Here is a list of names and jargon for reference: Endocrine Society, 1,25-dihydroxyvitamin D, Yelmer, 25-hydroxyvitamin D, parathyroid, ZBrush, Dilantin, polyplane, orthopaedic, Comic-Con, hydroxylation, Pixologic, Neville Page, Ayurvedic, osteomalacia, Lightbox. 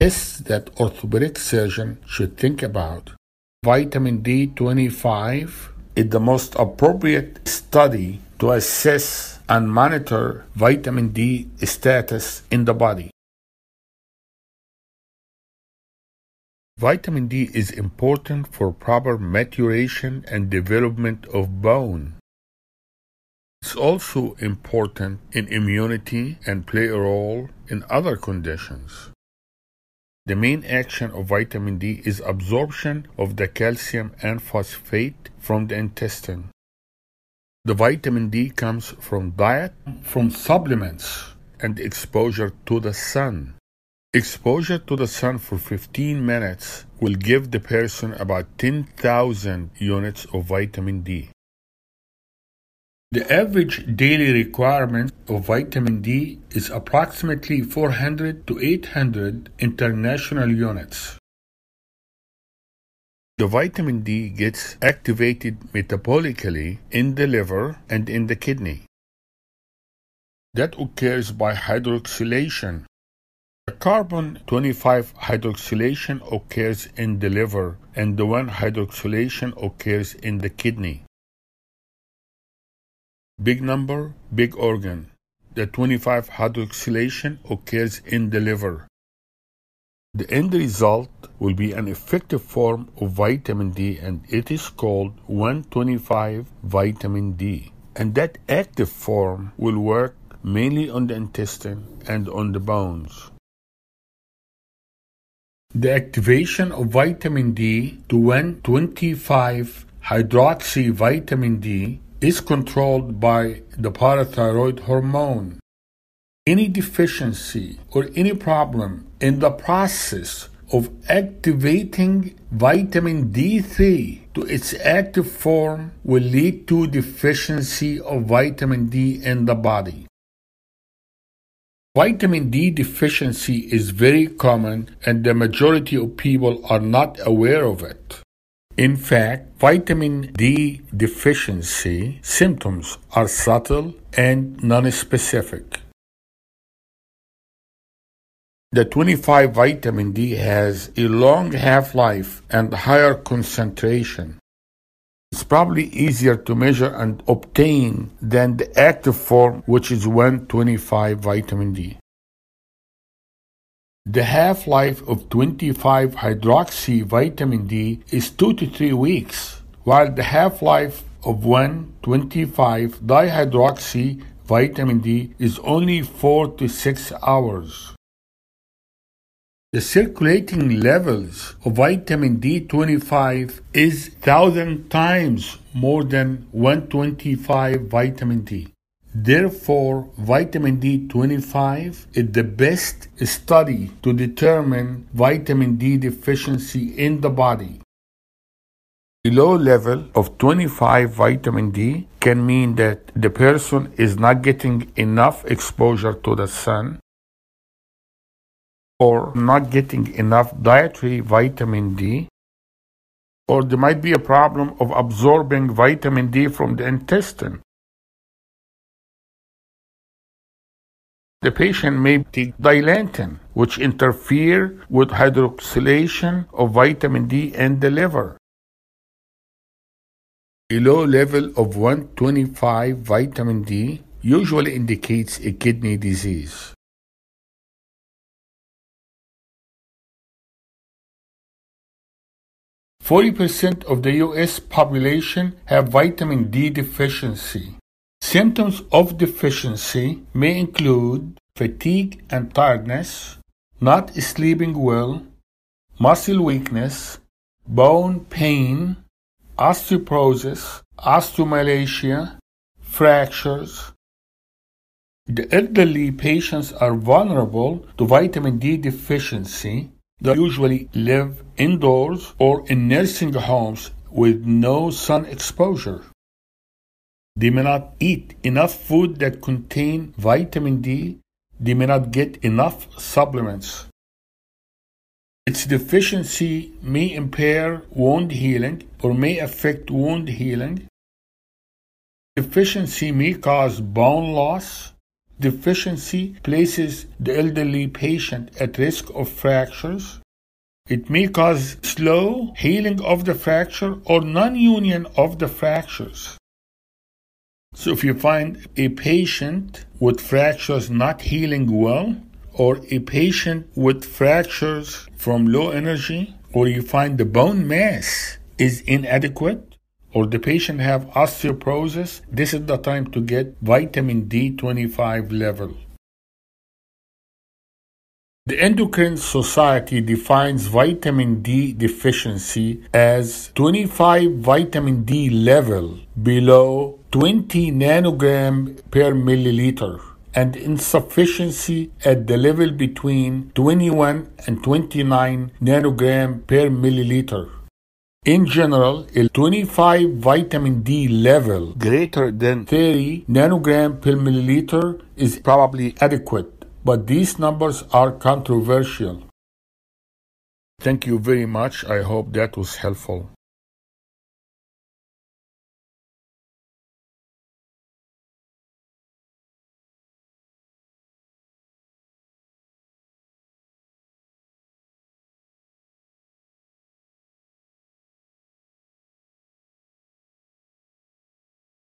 is that orthopedic surgeon should think about. Vitamin D25 is the most appropriate study to assess and monitor vitamin D status in the body. Vitamin D is important for proper maturation and development of bone. It's also important in immunity and play a role in other conditions. The main action of vitamin D is absorption of the calcium and phosphate from the intestine. The vitamin D comes from diet, from supplements, and exposure to the sun. Exposure to the sun for 15 minutes will give the person about 10,000 units of vitamin D. The average daily requirement of vitamin D is approximately 400 to 800 international units. The vitamin D gets activated metabolically in the liver and in the kidney. That occurs by hydroxylation. The carbon 25 hydroxylation occurs in the liver and the 1 hydroxylation occurs in the kidney. Big number, big organ. The 25 hydroxylation occurs in the liver. The end result will be an effective form of vitamin D, and it is called 1,25-vitamin D. And that active form will work mainly on the intestine and on the bones. The activation of vitamin D to 1,25-hydroxyvitamin D is controlled by the parathyroid hormone. Any deficiency or any problem in the process of activating vitamin D3 to its active form will lead to deficiency of vitamin D in the body. Vitamin D deficiency is very common, and the majority of people are not aware of it. In fact, vitamin D deficiency symptoms are subtle and nonspecific. The 25 vitamin D has a long half-life and higher concentration. It's probably easier to measure and obtain than the active form, which is 1,25 vitamin D. The half-life of 25-hydroxyvitamin D is 2 to 3 weeks, while the half-life of 1,25-dihydroxyvitamin D is only 4 to 6 hours. The circulating levels of vitamin D25 is 1,000 times more than 1,25 vitamin D. Therefore, vitamin D25 is the best study to determine vitamin D deficiency in the body. A low level of 25 vitamin D can mean that the person is not getting enough exposure to the sun, or not getting enough dietary vitamin D, or there might be a problem of absorbing vitamin D from the intestine. The patient may take Dilantin, which interferes with hydroxylation of vitamin D in the liver. A low level of 1,25 vitamin D usually indicates a kidney disease. About 40% of the U.S. population have vitamin D deficiency. Symptoms of deficiency may include fatigue and tiredness, not sleeping well, muscle weakness, bone pain, osteoporosis, osteomalacia, fractures. The elderly patients are vulnerable to vitamin D deficiency. They usually live indoors or in nursing homes with no sun exposure. They may not eat enough food that contain vitamin D. They may not get enough supplements. Its deficiency may impair wound healing or may affect wound healing. Deficiency may cause bone loss, deficiency places the elderly patient at risk of fractures. It may cause slow healing of the fracture or non-union of the fractures. So if you find a patient with fractures not healing well, or a patient with fractures from low energy, or you find the bone mass is inadequate, or the patient have osteoporosis, this is the time to get vitamin D25 level. The Endocrine Society defines vitamin D deficiency as 25 vitamin D level below 20 nanogram per milliliter and insufficiency at the level between 21 and 29 nanogram per milliliter. In general, a 25 vitamin D level greater than 30 nanogram per milliliter is probably adequate. But these numbers are controversial. Thank you very much. I hope that was helpful.